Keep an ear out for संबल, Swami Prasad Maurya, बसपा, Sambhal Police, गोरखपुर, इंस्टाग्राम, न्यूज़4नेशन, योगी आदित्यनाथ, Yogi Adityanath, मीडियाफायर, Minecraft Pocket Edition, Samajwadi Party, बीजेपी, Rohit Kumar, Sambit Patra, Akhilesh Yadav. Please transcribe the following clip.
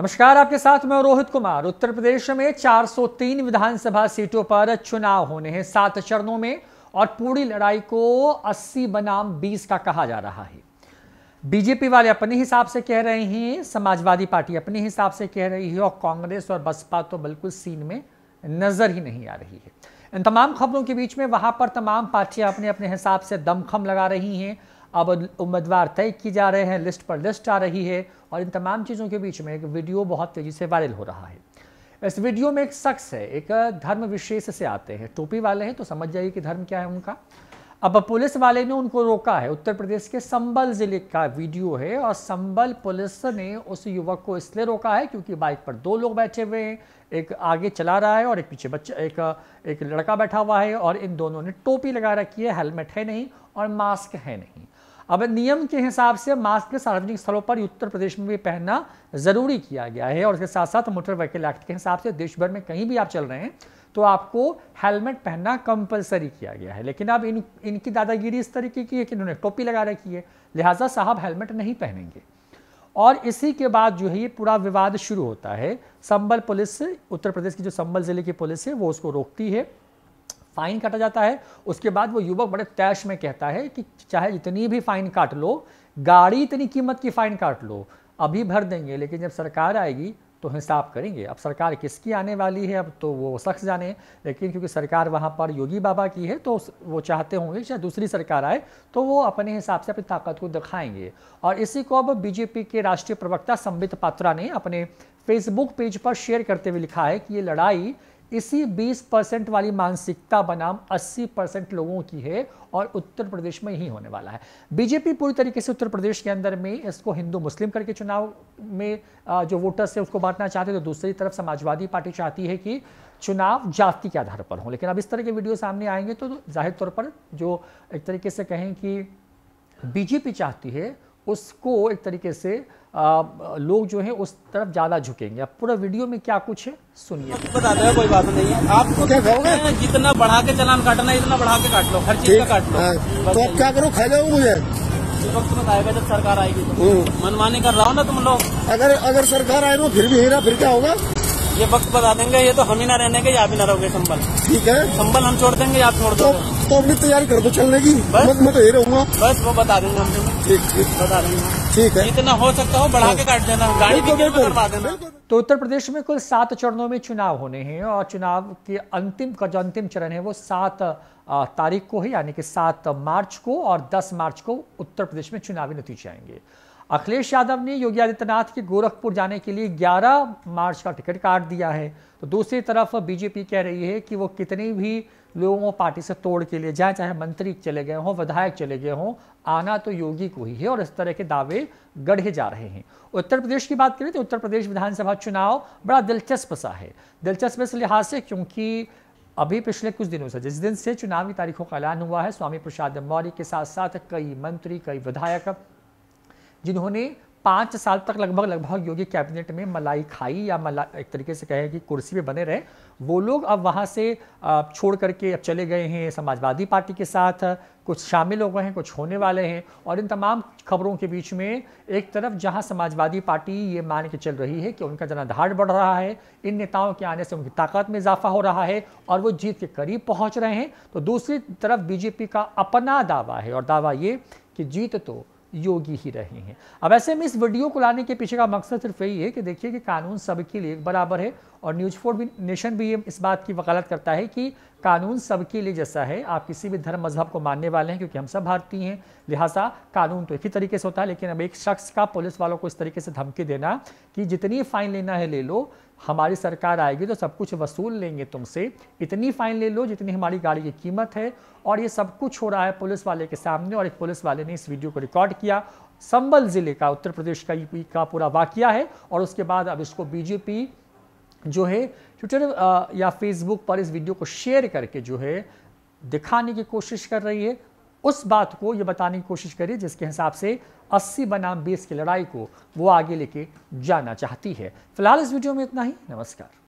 नमस्कार, आपके साथ मैं रोहित कुमार। उत्तर प्रदेश में 403 विधानसभा सीटों पर चुनाव होने हैं 7 चरणों में, और पूरी लड़ाई को 80 बनाम 20 का कहा जा रहा है। बीजेपी वाले अपने हिसाब से कह रहे हैं, समाजवादी पार्टी अपने हिसाब से कह रही है, और कांग्रेस और बसपा तो बिल्कुल सीन में नजर ही नहीं आ रही है। इन तमाम खबरों के बीच में वहां पर तमाम पार्टियां अपने अपने हिसाब से दमखम लगा रही हैं। अब उम्मीदवार तय किए जा रहे हैं, लिस्ट पर लिस्ट आ रही है, और इन तमाम चीज़ों के बीच में एक वीडियो बहुत तेज़ी से वायरल हो रहा है। इस वीडियो में एक शख्स है, एक धर्म विशेष से आते हैं, टोपी वाले हैं, तो समझ जाइए कि धर्म क्या है उनका। अब पुलिस वाले ने उनको रोका है। उत्तर प्रदेश के संबल जिले का वीडियो है, और संबल पुलिस ने उस युवक को इसलिए रोका है क्योंकि बाइक पर दो लोग बैठे हुए हैं, एक आगे चला रहा है और एक पीछे बच्चा एक लड़का बैठा हुआ है, और इन दोनों ने टोपी लगा रखी है, हेलमेट है नहीं और मास्क है नहीं। अब नियम के हिसाब से मास्क सार्वजनिक स्थलों पर उत्तर प्रदेश में भी पहनना जरूरी किया गया है, और इसके साथ साथ मोटर व्हीकल एक्ट के हिसाब से देश भर में कहीं भी आप चल रहे हैं तो आपको हेलमेट पहनना कंपलसरी किया गया है। लेकिन अब इनकी दादागिरी इस तरीके की है कि इन्होंने टोपी लगा रखी है, लिहाजा साहब हेलमेट नहीं पहनेंगे, और इसी के बाद जो है ये पूरा विवाद शुरू होता है। संबल पुलिस, उत्तर प्रदेश की जो संबल जिले की पुलिस है, वो उसको रोकती है, फाइन काटा जाता है। उसके बाद वो युवक बड़े तैश में कहता है कि चाहे जितनी भी फाइन काट लो, गाड़ी इतनी कीमत की फाइन काट लो, अभी भर देंगे, लेकिन जब सरकार आएगी तो हिसाब करेंगे। अब सरकार किसकी आने वाली है अब तो वो शख्स जाने, लेकिन क्योंकि सरकार वहाँ पर योगी बाबा की है तो वो चाहते होंगे कि शायद दूसरी सरकार आए तो वो अपने हिसाब से अपनी ताकत को दिखाएंगे। और इसी को अब बीजेपी के राष्ट्रीय प्रवक्ता संबित पात्रा ने अपने फेसबुक पेज पर शेयर करते हुए लिखा है कि ये लड़ाई इसी 20% वाली मानसिकता बनाम 80% लोगों की है, और उत्तर प्रदेश में ही होने वाला है। बीजेपी पूरी तरीके से उत्तर प्रदेश के अंदर में इसको हिंदू मुस्लिम करके चुनाव में जो वोटर्स है उसको बांटना चाहते हैं, तो दूसरी तरफ समाजवादी पार्टी चाहती है कि चुनाव जाति के आधार पर हो। लेकिन अब इस तरह के वीडियो सामने आएंगे तो जाहिर तौर पर जो एक तरीके से कहें कि बीजेपी चाहती है उसको एक तरीके से लोग जो है उस तरफ ज्यादा झुकेंगे। अब पूरा वीडियो में क्या कुछ है सुनिए। बता दो, कोई बात नहीं है, आपको क्या कहोगे? जितना बढ़ा के चलान काटना है इतना बढ़ा के काट लो, हर चीज का काट लो। तो आप क्या करो, खा जाओ मुझे वक्त में आएगा जब सरकार आएगी तो। मनमानी कर रहा हो ना तुम लोग। अगर सरकार आए ना फिर भी हेरा फिर क्या होगा ये वक्त बता देंगे। ये तो हम ही ना रहने के, आप ही ना रहोगे संबल, ठीक है? संबल हम छोड़ देंगे, आप छोड़ दो। तो अपनी तैयारी कर दो चलने की, बस मैं तो ये रहूंगा, बस वो बता देंगे हम, ठीक बता देंगे, ठीक है? इतना हो सकता हो बढ़ा के काट देना, गाड़ी को करवा देना। तो उत्तर प्रदेश में कुल 7 चरणों में चुनाव होने हैं, और चुनाव के अंतिम चरण है वो 7 तारीख को है, यानी कि 7 मार्च को, और 10 मार्च को उत्तर प्रदेश में चुनावी नतीजे आएंगे। अखिलेश यादव ने योगी आदित्यनाथ के गोरखपुर जाने के लिए 11 मार्च का टिकट काट दिया है, तो दूसरी तरफ बीजेपी कह रही है कि वो कितने भी लोगों को पार्टी से तोड़ के लिए जाए, चाहे मंत्री चले गए हों, विधायक चले गए हों, आना तो योगी को ही है, और इस तरह के दावे गढ़े जा रहे हैं। उत्तर प्रदेश की बात करें तो उत्तर प्रदेश विधानसभा चुनाव बड़ा दिलचस्प सा है। दिलचस्प इस लिहाज से क्योंकि अभी पिछले कुछ दिनों से, जिस दिन से चुनावी तारीखों का ऐलान हुआ है, स्वामी प्रसाद मौर्य के साथ साथ कई मंत्री, कई विधायक जिन्होंने 5 साल तक लगभग योगी कैबिनेट में मलाई खाई, या एक तरीके से कहें कि कुर्सी पे बने रहे, वो लोग अब वहाँ से छोड़ करके अब चले गए हैं समाजवादी पार्टी के साथ, कुछ शामिल हो गए हैं, कुछ होने वाले हैं। और इन तमाम खबरों के बीच में एक तरफ जहां समाजवादी पार्टी ये मान के चल रही है कि उनका जनाधार बढ़ रहा है, इन नेताओं के आने से उनकी ताकत में इजाफा हो रहा है और वो जीत के करीब पहुँच रहे हैं, तो दूसरी तरफ बीजेपी का अपना दावा है, और दावा ये कि जीत तो योगी ही रहे हैं। अब ऐसे में इस वीडियो को लाने के पीछे का मकसद सिर्फ यही है कि देखिए कि कानून सबके लिए बराबर है, और न्यूज़4नेशन भी इस बात की वकालत करता है कि कानून सबके लिए जैसा है, आप किसी भी धर्म मजहब को मानने वाले हैं क्योंकि हम सब भारतीय हैं, लिहाजा कानून तो एक ही तरीके से होता है। लेकिन अब एक शख्स का पुलिस वालों को इस तरीके से धमकी देना कि जितनी फाइन लेना है ले लो, हमारी सरकार आएगी तो सब कुछ वसूल लेंगे तुमसे, इतनी फाइन ले लो जितनी हमारी गाड़ी की कीमत है, और ये सब कुछ हो रहा है पुलिस वाले के सामने। और एक पुलिस वाले ने इस वीडियो को रिकॉर्ड किया, संबल जिले का उत्तर प्रदेश का पूरा वाकया है, और उसके बाद अब इसको बीजेपी जो है ट्विटर या फेसबुक पर इस वीडियो को शेयर करके जो है दिखाने की कोशिश कर रही है, उस बात को ये बताने की कोशिश करी जिसके हिसाब से 80 बनाम 20 की लड़ाई को वो आगे लेके जाना चाहती है। फिलहाल इस वीडियो में इतना ही, नमस्कार।